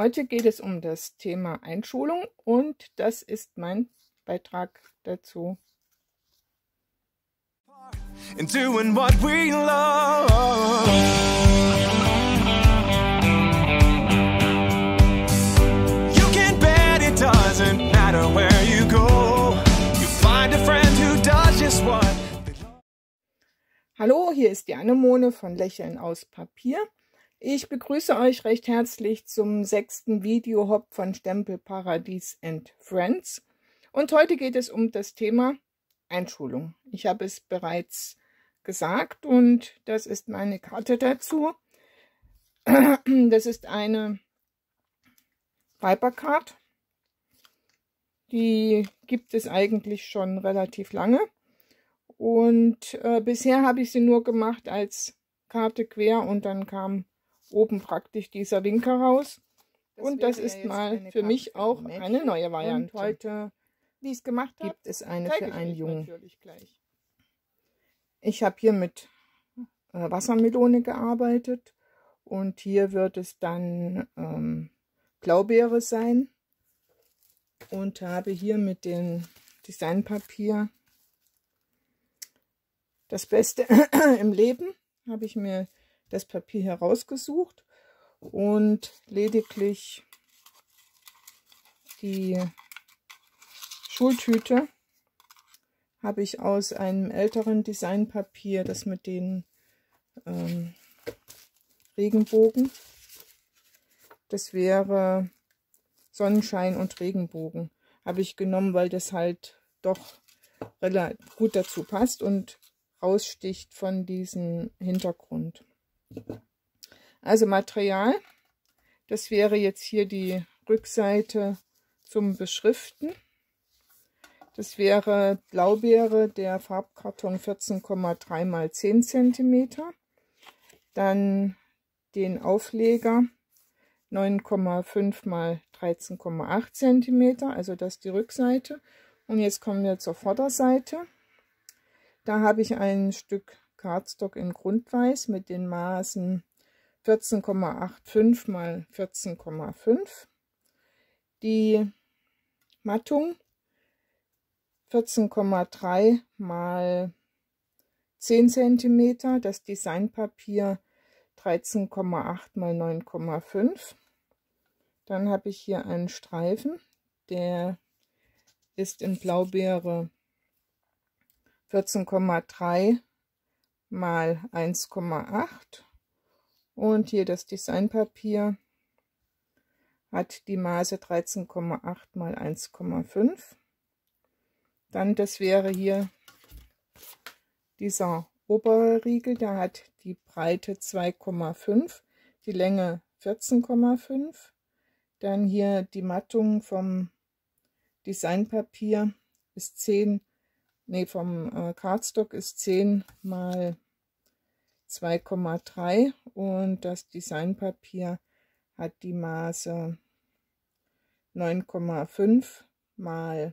Heute geht es um das Thema Einschulung und das ist mein Beitrag dazu. And doing what we love. Hallo, hier ist die Annemone von Lächeln aus Papier. Ich begrüße euch recht herzlich zum 6. Videohop von Stempelparadies and Friends. Und heute geht es um das Thema Einschulung. Ich habe es bereits gesagt und das ist meine Karte dazu. Das ist eine Wiper-Card. Die gibt es eigentlich schon relativ lange. Und bisher habe ich sie nur gemacht als Karte quer und dann kam oben praktisch dieser Winker raus. Und das ist mal für mich auch eine neue Variante. Und heute, wie ich es gemacht habe, gibt es eine für einen Jungen. Ich habe hier mit Wassermelone gearbeitet und hier wird es dann Blaubeere sein. Und habe hier mit dem Designpapier das Beste im Leben, habe ich mir das Papier herausgesucht und lediglich die Schultüte habe ich aus einem älteren Designpapier, das mit den Regenbogen, das wäre Sonnenschein und Regenbogen, habe ich genommen, weil das halt doch relativ gut dazu passt und raussticht von diesem Hintergrund. Also Material, das wäre jetzt hier die Rückseite zum Beschriften. Das wäre Blaubeere, der Farbkarton 14,3 x 10 cm. Dann den Aufleger 9,5 x 13,8 cm, also das ist die Rückseite. Und jetzt kommen wir zur Vorderseite. Da habe ich ein Stück Cardstock in Grundweiß mit den Maßen 14,85 x 14,5. Die Mattung 14,3 x 10 cm, das Designpapier 13,8 x 9,5. Dann habe ich hier einen Streifen, der ist in Blaubeere 14,3 mal 1,8 und hier das Designpapier hat die Maße 13,8 mal 1,5. Dann das wäre hier dieser obere Riegel, der hat die Breite 2,5, die Länge 14,5. Dann hier die Mattung vom Designpapier ist vom Cardstock ist 10 mal 2,3 und das Designpapier hat die Maße 9,5 mal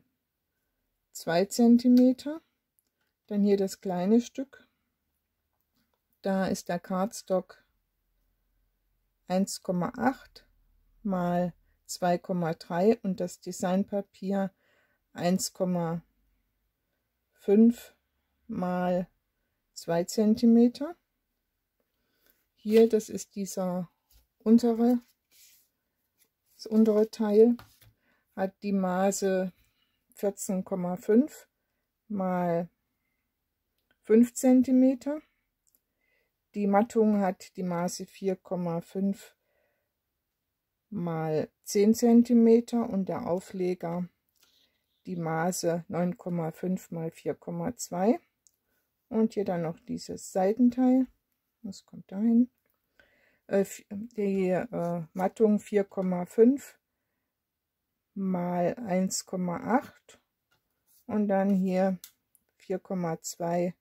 2 cm. Dann hier das kleine Stück. Da ist der Cardstock 1,8 mal 2,3 und das Designpapier 1,5 mal 2 cm. Hier, das ist dieser das untere Teil, hat die Maße 14,5 mal 5 cm. Die Mattung hat die Maße 4,5 mal 10 cm und der Aufleger die Maße 9,5 mal 4,2 und hier dann noch dieses Seitenteil, das kommt dahin, die Mattung 4,5 mal 1,8 und dann hier 4,2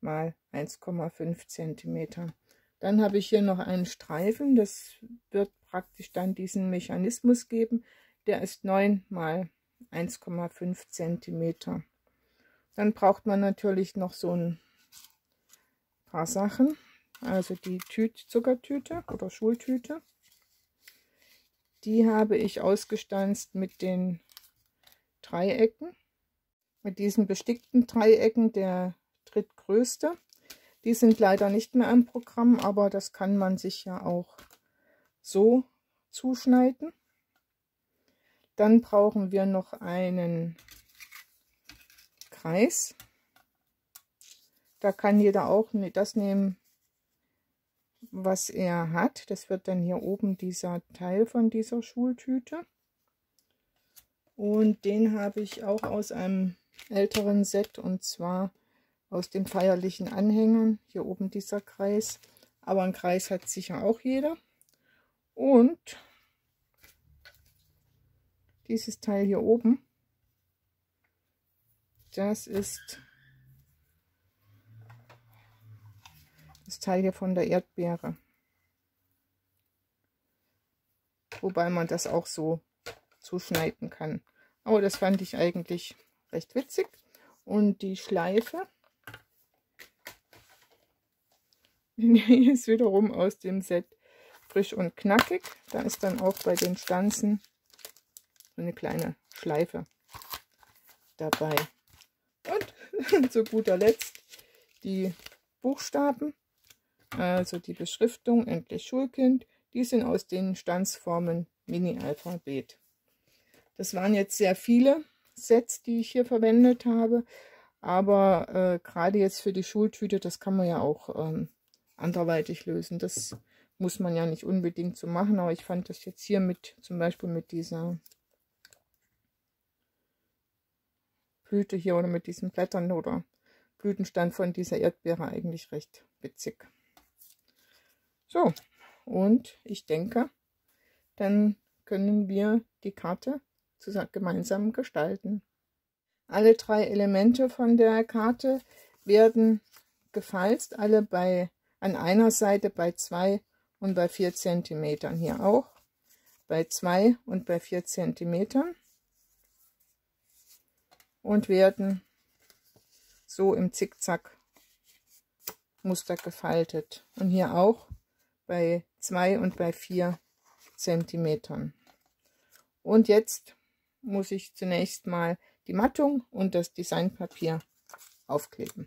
mal 1,5 cm. Dann habe ich hier noch einen Streifen, das wird praktisch dann diesen Mechanismus geben, der ist 9 mal 1,5 cm. Dann braucht man natürlich noch so ein paar Sachen, also die Zuckertüte oder Schultüte, Die habe ich ausgestanzt mit den Dreiecken, mit diesen bestickten Dreiecken, der drittgrößte. Die sind leider nicht mehr im Programm, aber das kann man sich ja auch so zuschneiden. Dann brauchen wir noch einen Kreis. Da kann jeder auch das nehmen, was er hat. Das wird dann hier oben dieser Teil von dieser Schultüte. Und den habe ich auch aus einem älteren Set, und zwar aus den feierlichen Anhängern. Hier oben dieser Kreis. Aber einen Kreis hat sicher auch jeder. Und dieses Teil hier oben, das ist das Teil hier von der Erdbeere. Wobei man das auch so zuschneiden kann. Aber das fand ich eigentlich recht witzig. Und die Schleife, die ist wiederum aus dem Set Frisch und Knackig. Da ist dann auch bei den Stanzen so eine kleine Schleife dabei. Und zu guter Letzt die Buchstaben. Also die Beschriftung, endlich Schulkind, die sind aus den Stanzformen Mini-Alphabet. Das waren jetzt sehr viele Sets, die ich hier verwendet habe, aber gerade jetzt für die Schultüte, das kann man ja auch anderweitig lösen. Das muss man ja nicht unbedingt so machen, aber ich fand das jetzt hier mit, zum Beispiel mit dieser Blüte hier oder mit diesen Blättern oder Blütenstand von dieser Erdbeere eigentlich recht witzig. So, und ich denke, dann können wir die Karte gemeinsam gestalten. Alle drei Elemente von der Karte werden gefalzt, alle an einer Seite bei 2 und bei 4 cm, hier auch bei 2 und bei 4 cm und werden so im Zickzack-Muster gefaltet. Und hier auch bei 2 und bei 4 cm. Und jetzt muss ich zunächst mal die Mattung und das Designpapier aufkleben.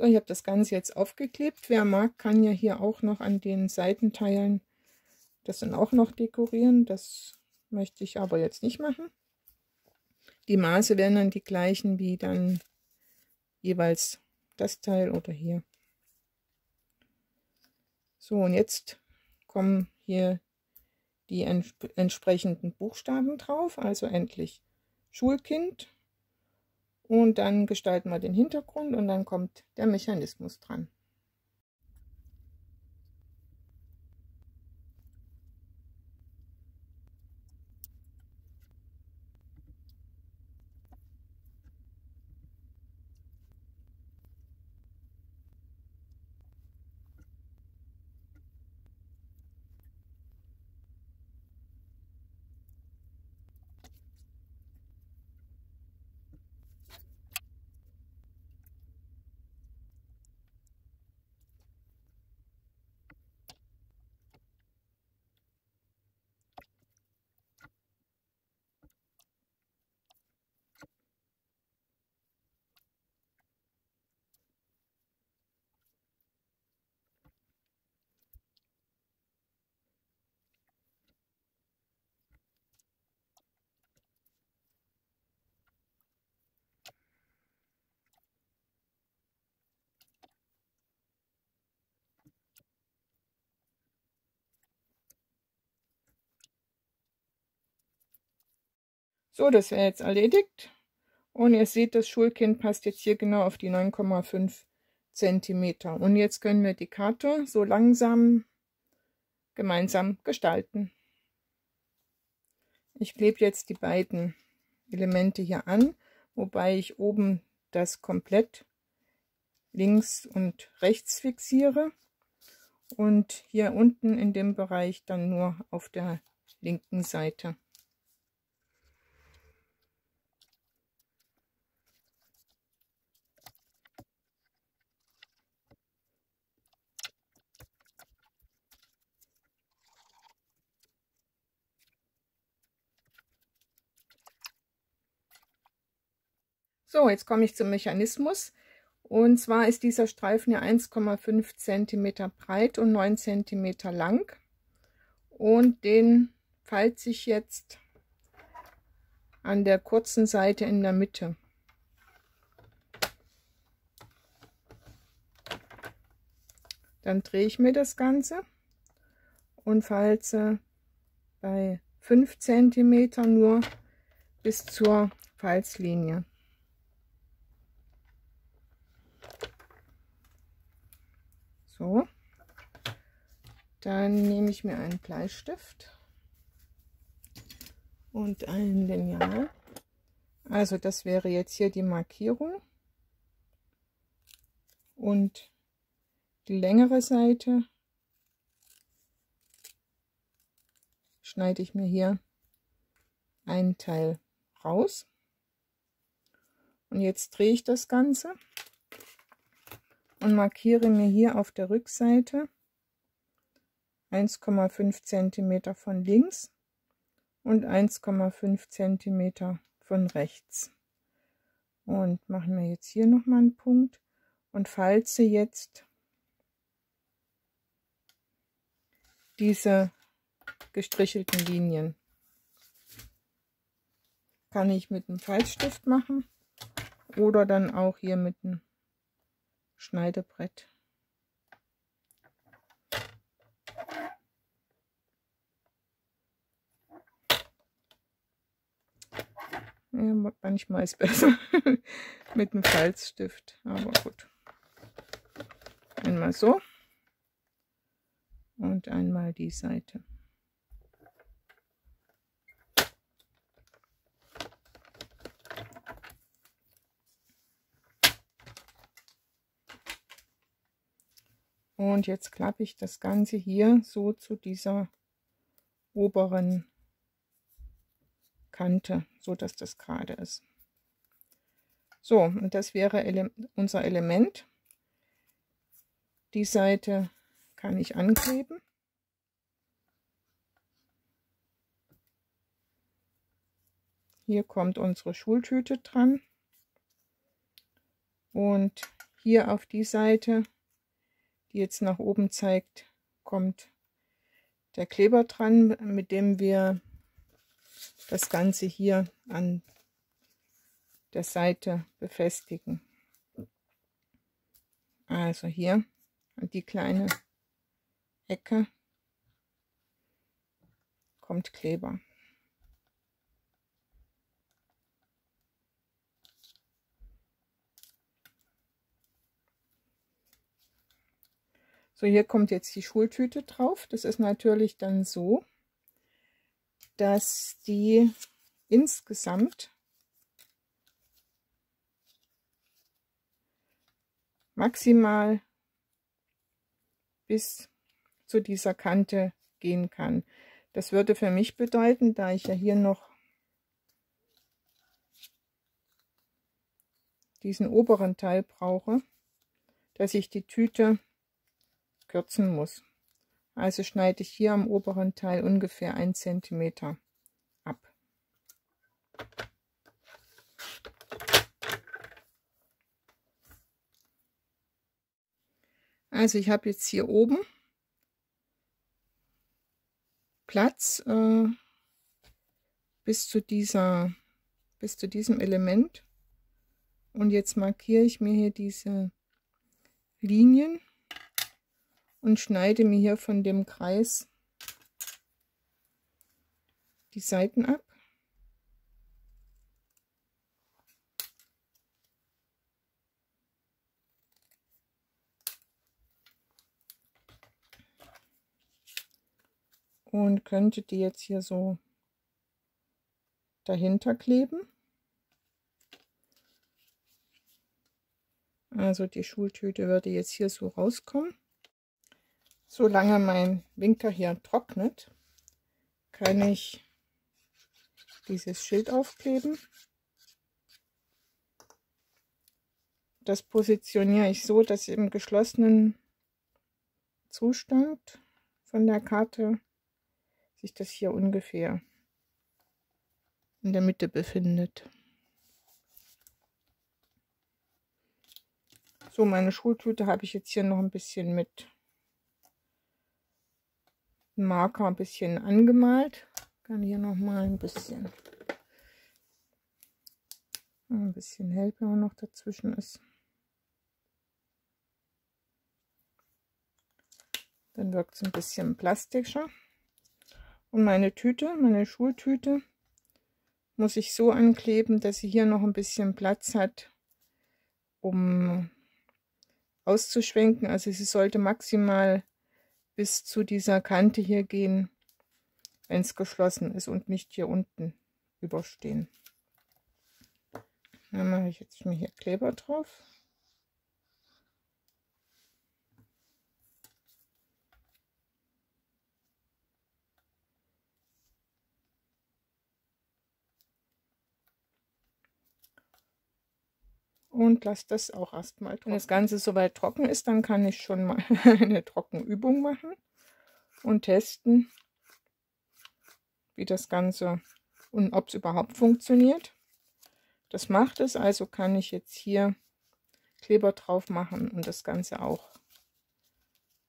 So, ich habe das Ganze jetzt aufgeklebt. Wer mag, kann ja hier auch noch an den Seitenteilen das dann auch noch dekorieren. Das möchte ich aber jetzt nicht machen. Die Maße werden dann die gleichen wie dann jeweils das Teil oder hier. So, und jetzt kommen hier die entsprechenden Buchstaben drauf. Also endlich Schulkind. Und dann gestalten wir den Hintergrund und dann kommt der Mechanismus dran. So, das wäre jetzt erledigt. Und ihr seht, das Schulkind passt jetzt hier genau auf die 9,5 cm. Und jetzt können wir die Karte so langsam gemeinsam gestalten. Ich klebe jetzt die beiden Elemente hier an, wobei ich oben das komplett links und rechts fixiere und hier unten in dem Bereich dann nur auf der linken Seite. So, jetzt komme ich zum Mechanismus. Und zwar ist dieser Streifen ja 1,5 cm breit und 9 cm lang. Und den falte ich jetzt an der kurzen Seite in der Mitte. Dann drehe ich mir das Ganze und falte bei 5 cm nur bis zur Falzlinie. So, dann nehme ich mir einen Bleistift und ein Lineal. Also das wäre jetzt hier die Markierung und die längere Seite schneide ich mir hier einen Teil raus. Und jetzt drehe ich das Ganze und markiere mir hier auf der Rückseite 1,5 cm von links und 1,5 cm von rechts. Und machen wir jetzt hier nochmal einen Punkt und falze jetzt diese gestrichelten Linien. Kann ich mit einem Falzstift machen oder dann auch hier mit einem Schneidebrett. Ja, manchmal ist besser mit einem Falzstift, aber gut. Einmal so und einmal die Seite. Und jetzt klappe ich das Ganze hier so zu dieser oberen Kante, so dass das gerade ist. So, und das wäre unser Element. Die Seite kann ich ankleben. Hier kommt unsere Schultüte dran. Und hier auf die Seite, die jetzt nach oben zeigt, kommt der Kleber dran, mit dem wir das Ganze hier an der Seite befestigen. Also hier an die kleine Ecke kommt Kleber. So, hier kommt jetzt die Schultüte drauf. Das ist natürlich dann so, dass die insgesamt maximal bis zu dieser Kante gehen kann. Das würde für mich bedeuten, da ich ja hier noch diesen oberen Teil brauche, dass ich die Tüte kürzen muss. Also schneide ich hier am oberen Teil ungefähr 1 cm ab. Also ich habe jetzt hier oben Platz bis zu diesem Element. Und jetzt markiere ich mir hier diese Linien und schneide mir hier von dem Kreis die Seiten ab. und könnte die jetzt hier so dahinter kleben. Also die Schultüte würde jetzt hier so rauskommen. Solange mein Winker hier trocknet, kann ich dieses Schild aufkleben. Das positioniere ich so, dass im geschlossenen Zustand von der Karte sich das hier ungefähr in der Mitte befindet. So, meine Schultüte habe ich jetzt hier noch ein bisschen mit Marker ein bisschen angemalt. Ich kann hier noch mal ein bisschen hellblau noch dazwischen ist. Dann wirkt es ein bisschen plastischer. Und meine Tüte, meine Schultüte, muss ich so ankleben, dass sie hier noch ein bisschen Platz hat, um auszuschwenken. Also sie sollte maximal bis zu dieser Kante hier gehen, wenn es geschlossen ist und nicht hier unten überstehen. Dann mache ich jetzt mir hier Kleber drauf. Und lasse das auch erstmal trocken. Wenn das Ganze soweit trocken ist, dann kann ich schon mal eine Trockenübung machen und testen, wie das Ganze und ob es überhaupt funktioniert. Das macht es, also kann ich jetzt hier Kleber drauf machen und das Ganze auch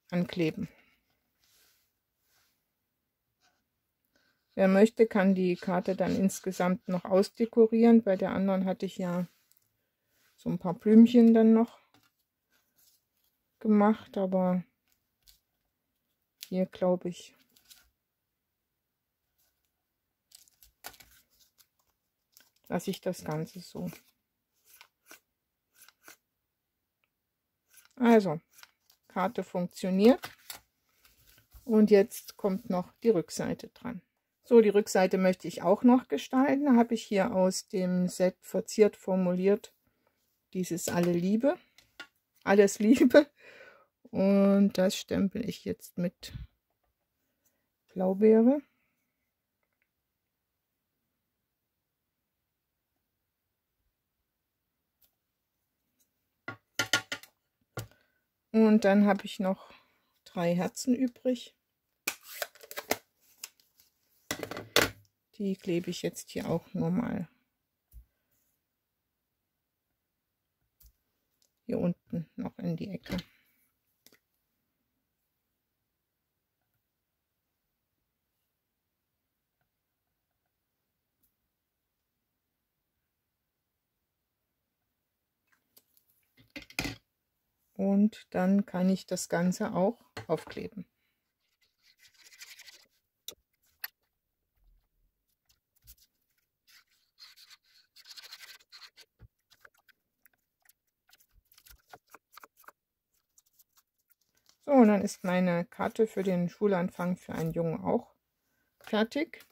ankleben. Wer möchte, kann die Karte dann insgesamt noch ausdekorieren. Bei der anderen hatte ich ja so ein paar Blümchen dann noch gemacht, aber hier glaube ich, lasse ich das Ganze so. Also, Karte funktioniert. Und jetzt kommt noch die Rückseite dran. So, die Rückseite möchte ich auch noch gestalten. Da habe ich hier aus dem Set verziert formuliert dieses Alles Liebe. Und das stempel ich jetzt mit Blaubeere. Und dann habe ich noch 3 Herzen übrig. Die klebe ich jetzt hier auch nur mal hier unten noch in die Ecke. Und dann kann ich das Ganze auch aufkleben. So, und dann ist meine Karte für den Schulanfang für einen Jungen auch fertig.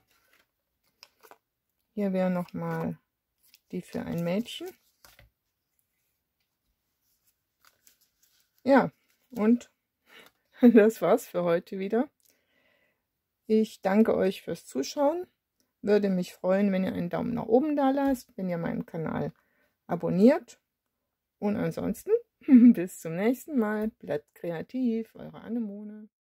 Hier wäre nochmal die für ein Mädchen. Ja, und das war's für heute wieder. Ich danke euch fürs Zuschauen. Würde mich freuen, wenn ihr einen Daumen nach oben da lasst, wenn ihr meinen Kanal abonniert. Und ansonsten, bis zum nächsten Mal. Bleibt kreativ, eure Annemone.